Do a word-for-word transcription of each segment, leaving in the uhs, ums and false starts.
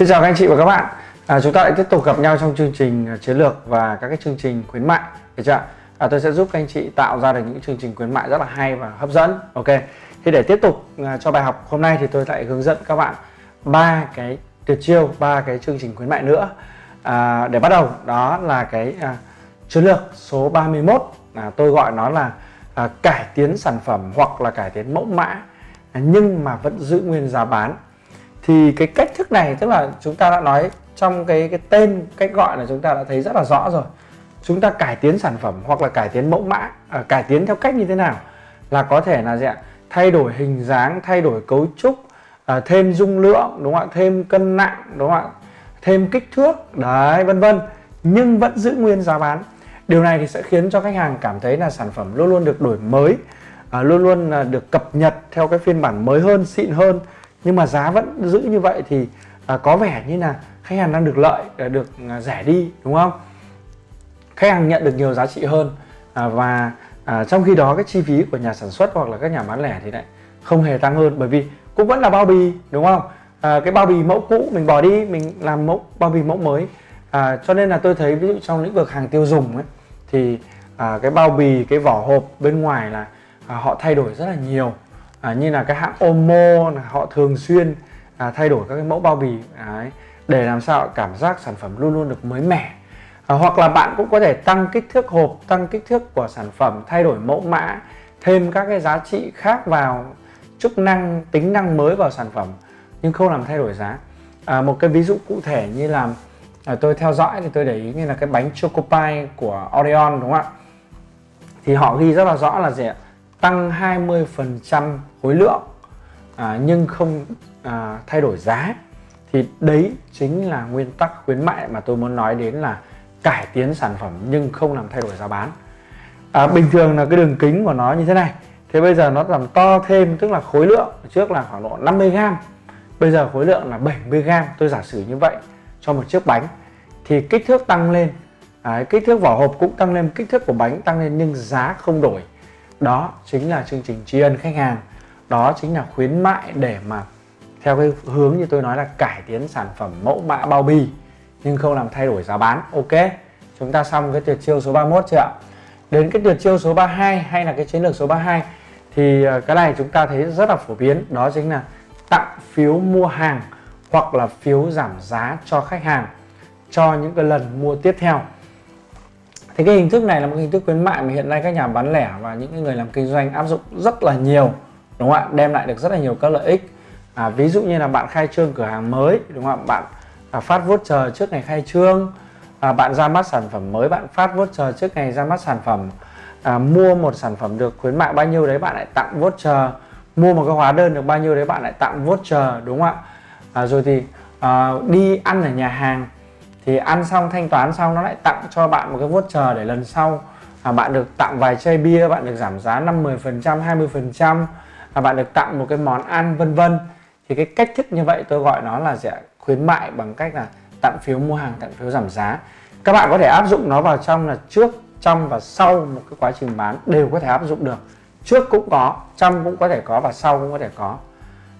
Xin chào các anh chị và các bạn. À, chúng ta lại tiếp tục gặp nhau trong chương trình chiến lược và các cái chương trình khuyến mại, được chưa? À, tôi sẽ giúp các anh chị tạo ra được những chương trình khuyến mại rất là hay và hấp dẫn. Ok. Thì để tiếp tục à, cho bài học hôm nay thì tôi lại hướng dẫn các bạn ba cái tuyệt chiêu, ba cái chương trình khuyến mại nữa. À, để bắt đầu đó là cái à, chiến lược số ba mươi mốt. À, tôi gọi nó là à, cải tiến sản phẩm hoặc là cải tiến mẫu mã à, nhưng mà vẫn giữ nguyên giá bán. Thì cái cách thức này, tức là chúng ta đã nói trong cái, cái tên, cách gọi là chúng ta đã thấy rất là rõ rồi. Chúng ta cải tiến sản phẩm hoặc là cải tiến mẫu mã, à, cải tiến theo cách như thế nào? Là có thể là gì ạ? Thay đổi hình dáng, thay đổi cấu trúc, à, thêm dung lượng, đúng không ạ? Thêm cân nặng, đúng không ạ? Thêm kích thước, đấy, vân vân. Nhưng vẫn giữ nguyên giá bán. Điều này thì sẽ khiến cho khách hàng cảm thấy là sản phẩm luôn luôn được đổi mới, à, luôn luôn à, được cập nhật theo cái phiên bản mới hơn, xịn hơn. Nhưng mà giá vẫn giữ như vậy thì à, có vẻ như là khách hàng đang được lợi, được à, rẻ đi, đúng không? Khách hàng nhận được nhiều giá trị hơn à, và à, trong khi đó cái chi phí của nhà sản xuất hoặc là các nhà bán lẻ thì lại không hề tăng hơn, bởi vì cũng vẫn là bao bì, đúng không? À, cái bao bì mẫu cũ mình bỏ đi, mình làm mẫu bao bì mẫu mới. À, cho nên là tôi thấy ví dụ trong lĩnh vực hàng tiêu dùng ấy, thì à, cái bao bì, cái vỏ hộp bên ngoài là à, họ thay đổi rất là nhiều. À, như là cái hãng ô mô là họ thường xuyên à, thay đổi các cái mẫu bao bì đấy, để làm sao cảm giác sản phẩm luôn luôn được mới mẻ. À, hoặc là bạn cũng có thể tăng kích thước hộp, tăng kích thước của sản phẩm, thay đổi mẫu mã, thêm các cái giá trị khác vào, chức năng, tính năng mới vào sản phẩm nhưng không làm thay đổi giá. À, một cái ví dụ cụ thể như là à, tôi theo dõi thì tôi để ý như là cái bánh Chocopie của Orion, đúng không ạ? Thì họ ghi rất là rõ là gì ạ? Tăng hai mươi phần trăm khối lượng à, nhưng không à, thay đổi giá. Thì đấy chính là nguyên tắc khuyến mại mà tôi muốn nói đến, là cải tiến sản phẩm nhưng không làm thay đổi giá bán. à, Bình thường là cái đường kính của nó như thế này, thế bây giờ nó làm to thêm, tức là khối lượng trước là khoảng độ năm mươi gam, bây giờ khối lượng là bảy mươi gam, tôi giả sử như vậy cho một chiếc bánh. Thì kích thước tăng lên, à, kích thước vỏ hộp cũng tăng lên, kích thước của bánh tăng lên nhưng giá không đổi. Đó chính là chương trình tri ân khách hàng, đó chính là khuyến mại để mà theo cái hướng như tôi nói là cải tiến sản phẩm, mẫu mã, bao bì nhưng không làm thay đổi giá bán. Ok, chúng ta xong cái tuyệt chiêu số ba mươi mốt chưa ạ? Đến cái tuyệt chiêu số ba mươi hai hay là cái chiến lược số ba mươi hai thì cái này chúng ta thấy rất là phổ biến, đó chính là tặng phiếu mua hàng hoặc là phiếu giảm giá cho khách hàng cho những cái lần mua tiếp theo. Thì cái hình thức này là một hình thức khuyến mại mà hiện nay các nhà bán lẻ và những người làm kinh doanh áp dụng rất là nhiều, đúng không ạ? Đem lại được rất là nhiều các lợi ích. À, ví dụ như là bạn khai trương cửa hàng mới, đúng không ạ? Bạn à, phát voucher trước ngày khai trương, à, bạn ra mắt sản phẩm mới, bạn phát voucher trước ngày ra mắt sản phẩm. À, mua một sản phẩm được khuyến mại bao nhiêu đấy bạn lại tặng voucher, mua một cái hóa đơn được bao nhiêu đấy bạn lại tặng voucher, đúng không ạ? À, rồi thì à, đi ăn ở nhà hàng thì ăn xong, thanh toán xong nó lại tặng cho bạn một cái voucher để lần sau à, bạn được tặng vài chai bia, bạn được giảm giá năm mươi phần trăm, hai mươi phần trăm, à, bạn được tặng một cái món ăn, vân vân. Thì cái cách thức như vậy tôi gọi nó là khuyến mại bằng cách là tặng phiếu mua hàng, tặng phiếu giảm giá. Các bạn có thể áp dụng nó vào trong là trước, trong và sau một cái quá trình bán đều có thể áp dụng được. Trước cũng có, trong cũng có thể có và sau cũng có thể có.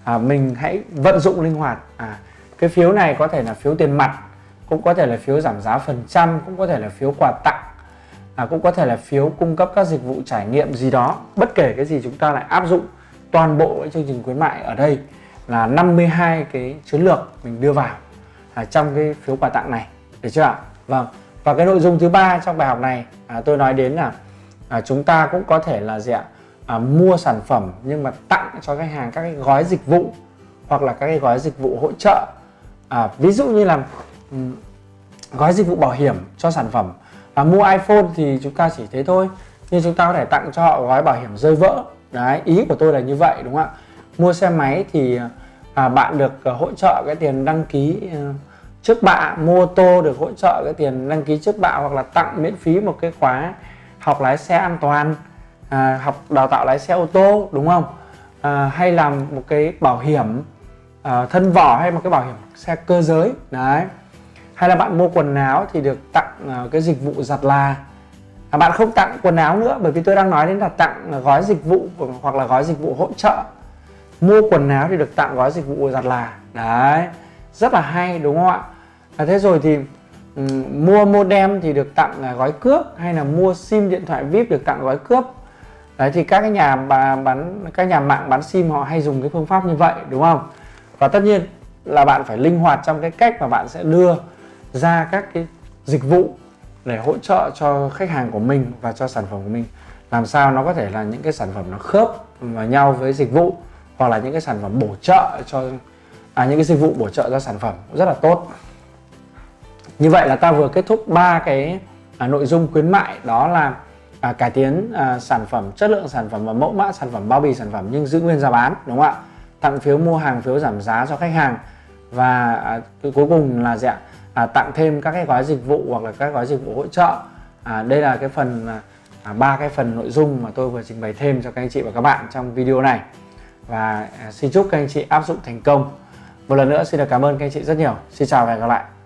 À, mình hãy vận dụng linh hoạt. À, cái phiếu này có thể là phiếu tiền mặt, cũng có thể là phiếu giảm giá phần trăm, cũng có thể là phiếu quà tặng, à, cũng có thể là phiếu cung cấp các dịch vụ trải nghiệm gì đó. Bất kể cái gì chúng ta lại áp dụng toàn bộ cái chương trình khuyến mại ở đây là năm mươi hai cái chiến lược mình đưa vào à, trong cái phiếu quà tặng này, được chưa ạ? Vâng. Và cái nội dung thứ ba trong bài học này à, tôi nói đến là à, chúng ta cũng có thể là gì ạ? À, mua sản phẩm nhưng mà tặng cho khách hàng các cái gói dịch vụ hoặc là các cái gói dịch vụ hỗ trợ. À, ví dụ như là gói dịch vụ bảo hiểm cho sản phẩm. À, mua iPhone thì chúng ta chỉ thế thôi, nhưng chúng ta có thể tặng cho họ gói bảo hiểm rơi vỡ. Đấy, ý của tôi là như vậy, đúng không ạ? Mua xe máy thì à, bạn được hỗ trợ cái tiền đăng ký trước bạ, mua ô tô được hỗ trợ cái tiền đăng ký trước bạ, hoặc là tặng miễn phí một cái khóa học lái xe an toàn, à, học đào tạo lái xe ô tô, đúng không? À, hay làm một cái bảo hiểm à, thân vỏ hay một cái bảo hiểm xe cơ giới. Đấy. Hay là bạn mua quần áo thì được tặng uh, cái dịch vụ giặt là. À, bạn không tặng quần áo nữa, bởi vì tôi đang nói đến là tặng uh, gói dịch vụ hoặc là gói dịch vụ hỗ trợ. Mua quần áo thì được tặng gói dịch vụ giặt là. Đấy. rất là hay đúng không ạ? À, thế rồi thì um, mua modem thì được tặng uh, gói cước, hay là mua sim điện thoại vê i pê được tặng gói cước. Đấy thì các cái nhà bán các nhà mạng bán sim họ hay dùng cái phương pháp như vậy đúng không? Và tất nhiên là bạn phải linh hoạt trong cái cách mà bạn sẽ đưa ra các cái dịch vụ để hỗ trợ cho khách hàng của mình và cho sản phẩm của mình, làm sao nó có thể là những cái sản phẩm nó khớp vào nhau với dịch vụ, hoặc là những cái sản phẩm bổ trợ cho à, những cái dịch vụ bổ trợ cho sản phẩm rất là tốt. Như vậy là ta vừa kết thúc ba cái à, nội dung khuyến mại, đó là à, cải tiến à, sản phẩm, chất lượng sản phẩm và mẫu mã sản phẩm, bao bì sản phẩm nhưng giữ nguyên giá bán đúng không ạ, tặng phiếu mua hàng, phiếu giảm giá cho khách hàng, và à, cuối cùng là gì ạ? À, tặng thêm các cái gói dịch vụ hoặc là các gói dịch vụ hỗ trợ. À, đây là cái phần ba à, cái phần nội dung mà tôi vừa trình bày thêm cho các anh chị và các bạn trong video này, và à, xin chúc các anh chị áp dụng thành công. Một lần nữa xin được cảm ơn các anh chị rất nhiều. Xin chào và hẹn gặp lại.